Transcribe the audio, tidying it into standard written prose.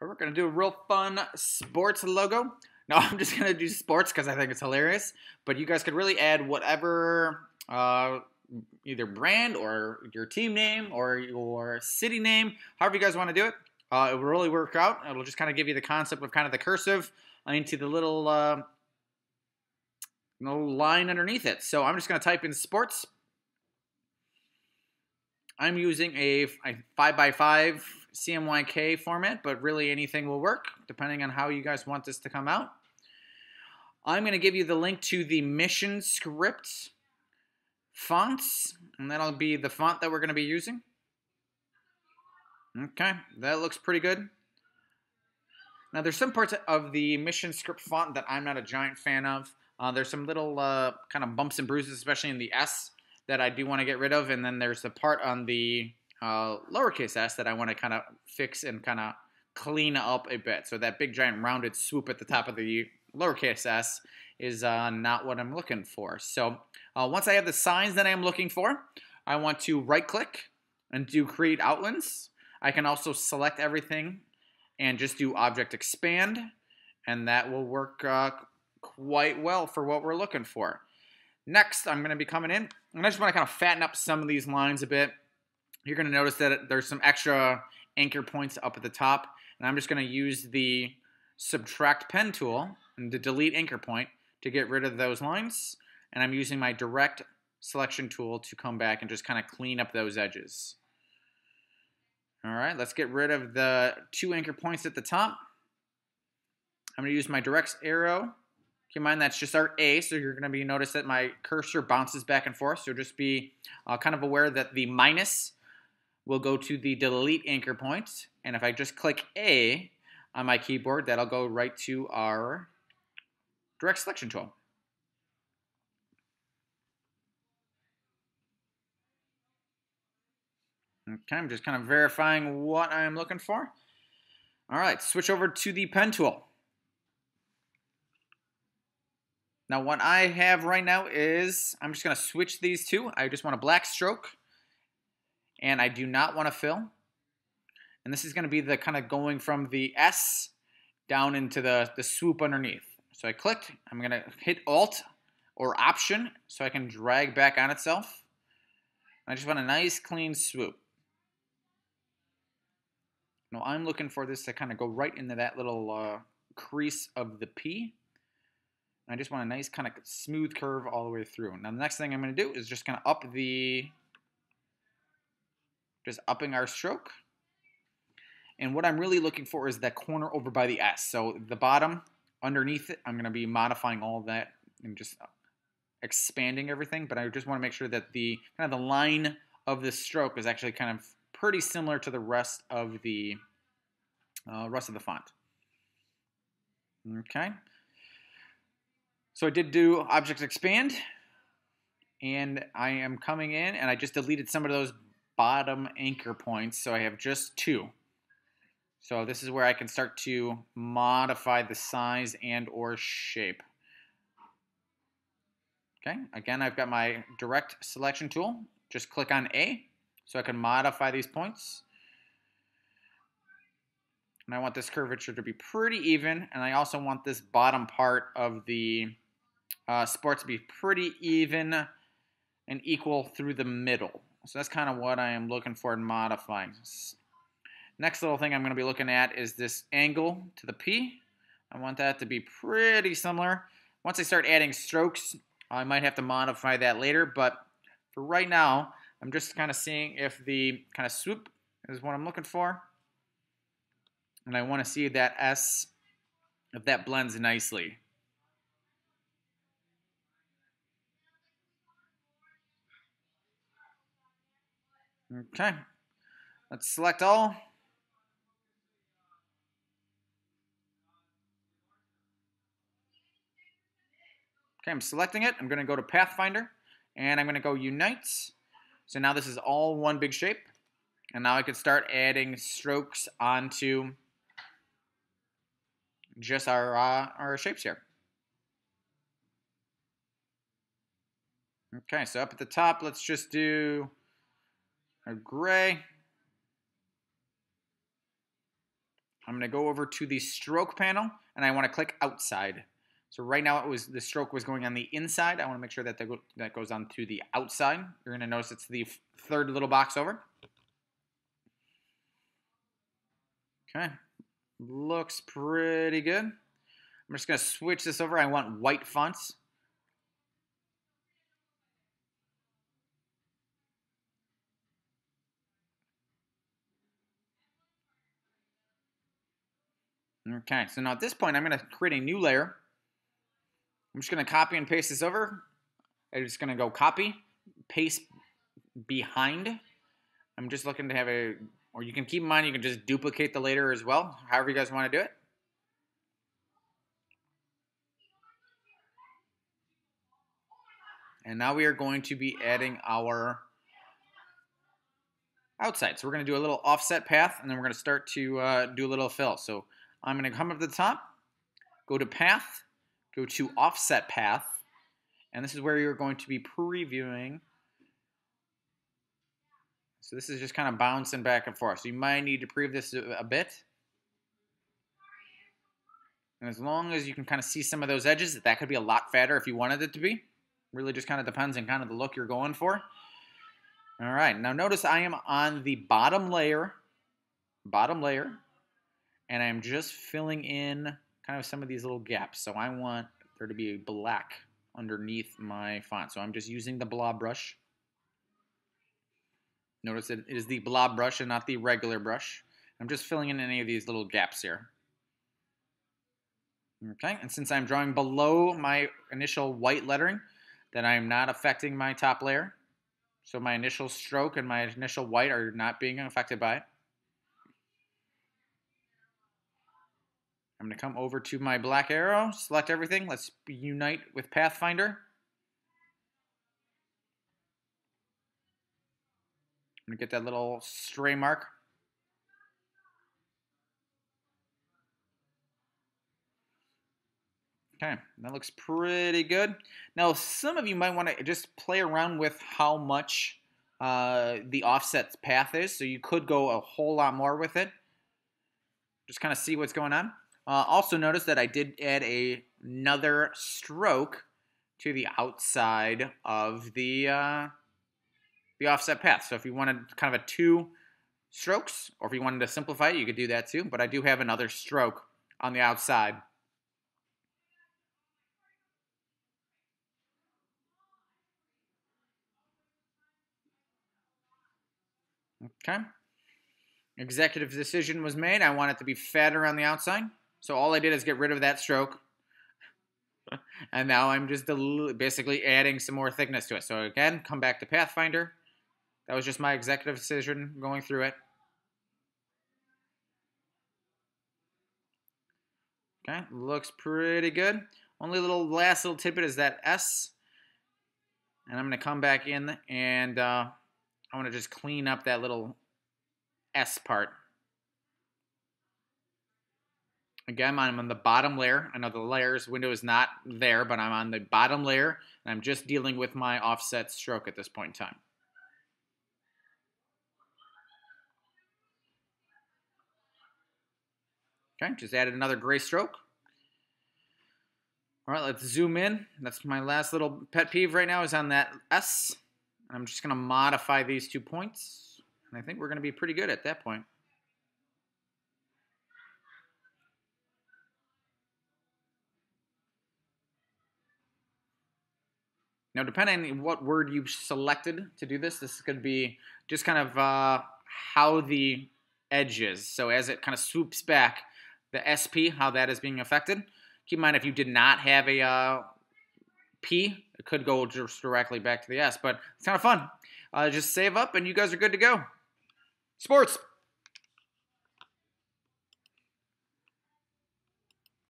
We're going to do a real fun sports logo. No, I'm just going to do sports because I think it's hilarious. But you guys could really add whatever, either brand or your team name or your city name, however you guys want to do it. It will really work out. It'll just kind of give you the concept of kind of the cursive into the little line underneath it. So I'm just going to type in sports. I'm using a 5x5 CMYK format, but really anything will work depending on how you guys want this to come out. I'm going to give you the link to the Mission Script fonts, and that'll be the font that we're going to be using. Okay, that looks pretty good. Now there's some parts of the Mission Script font that I'm not a giant fan of. There's some little kind of bumps and bruises, especially in the S, that I do want to get rid of, and then there's the part on the lowercase s that I want to kind of fix and kind of clean up a bit. So that big giant rounded swoop at the top of the lowercase s is not what I'm looking for. So once I have the signs that I'm looking for, I want to right click and do create outlines. I can also select everything and just do object expand, and that will work quite well for what we're looking for. Next, I'm going to be coming in, and I just want to kind of fatten up some of these lines a bit. You're going to notice that there's some extra anchor points up at the top, and I'm just going to use the subtract pen tool and the delete anchor point to get rid of those lines, and I'm using my direct selection tool to come back and just kind of clean up those edges. All right, let's get rid of the two anchor points at the top. I'm going to use my direct arrow. Keep in mind that's just our A, so you're going to be notice that my cursor bounces back and forth. So just be kind of aware that the minus will go to the delete anchor point, and if I just click A on my keyboard, that'll go right to our direct selection tool. Okay, I'm just kind of verifying what I'm looking for. All right, switch over to the pen tool. Now what I have right now is, I'm just going to switch these two. I just want a black stroke, and I do not want to fill. And this is going to be the kind of going from the S down into the swoop underneath. So I clicked. I'm going to hit Alt or Option so I can drag back on itself. I just want a nice clean swoop. Now I'm looking for this to kind of go right into that little crease of the P. I just want a nice kind of smooth curve all the way through. Now the next thing I'm going to do is just kind of up the, just upping our stroke. And what I'm really looking for is that corner over by the S. So the bottom underneath it, I'm going to be modifying all of that and just expanding everything. But I just want to make sure that the kind of the line of this stroke is actually kind of pretty similar to the rest of the font. Okay. So I did do object expand, and I am coming in, and I just deleted some of those bottom anchor points, so I have just two. So this is where I can start to modify the size and or shape. Okay, again, I've got my direct selection tool. Just click on A, so I can modify these points. And I want this curvature to be pretty even, and I also want this bottom part of the sports be pretty even and equal through the middle. So that's kind of what I am looking for in modifying. Next little thing I'm going to be looking at is this angle to the P. I want that to be pretty similar. Once I start adding strokes, I might have to modify that later, but for right now, I'm just kind of seeing if the kind of swoop is what I'm looking for. And I want to see that S, if that blends nicely. Okay, let's select all. Okay, I'm selecting it. I'm going to go to Pathfinder, and I'm going to go Unite. So now this is all one big shape. And now I can start adding strokes onto just our shapes here. Okay, so up at the top, let's just do a gray. I'm going to go over to the stroke panel, and I want to click outside. So right now it was the stroke was going on the inside. I want to make sure that that goes on to the outside. You're going to notice it's the third little box over. Okay, looks pretty good. I'm just going to switch this over. I want white fonts. Okay, so now at this point, I'm going to create a new layer. I'm just going to copy and paste this over. I'm just going to go copy, paste behind. I'm just looking to have a, or you can keep in mind, you can just duplicate the layer as well, however you guys want to do it. And now we are going to be adding our outside. So we're going to do a little offset path, and then we're going to start to do a little fill. So I'm going to come up to the top, go to Path, go to Offset Path, and this is where you're going to be previewing. So this is just kind of bouncing back and forth. So you might need to preview this a bit. And as long as you can kind of see some of those edges, that could be a lot fatter if you wanted it to be. Really just kind of depends on kind of the look you're going for. All right, now notice I am on the bottom layer. And I'm just filling in kind of some of these little gaps. So I want there to be black underneath my font. So I'm just using the blob brush. Notice that it is the blob brush and not the regular brush. I'm just filling in any of these little gaps here. Okay, and since I'm drawing below my initial white lettering, then I'm not affecting my top layer. So my initial stroke and my initial white are not being affected by it. I'm going to come over to my black arrow, select everything. Let's unite with Pathfinder. I'm going to get that little stray mark. Okay, that looks pretty good. Now, some of you might want to just play around with how much the offset path is. So you could go a whole lot more with it. Just kind of see what's going on. Also notice that I did add another stroke to the outside of the offset path. So if you wanted kind of a 2 strokes, or if you wanted to simplify it, you could do that too. But I do have another stroke on the outside. Okay. Executive decision was made. I want it to be fatter on the outside. So all I did is get rid of that stroke, and now I'm just basically adding some more thickness to it. So again, come back to Pathfinder. That was just my executive decision going through it. Okay, looks pretty good. Only little last little tidbit is that S, and I'm going to come back in, and I want to just clean up that little S part. Again, I'm on the bottom layer. I know the layers window is not there, but I'm on the bottom layer, and I'm just dealing with my offset stroke at this point in time. Okay, just added another gray stroke. All right, let's zoom in. That's my last little pet peeve right now is on that S. I'm just going to modify these 2 points, and I think we're going to be pretty good at that point. Now, depending on what word you've selected to do this, this could be just kind of how the edge is. So as it kind of swoops back, the SP, how that is being affected. Keep in mind, if you did not have a P, it could go just directly back to the S. But it's kind of fun. Just save up, and you guys are good to go. Sports!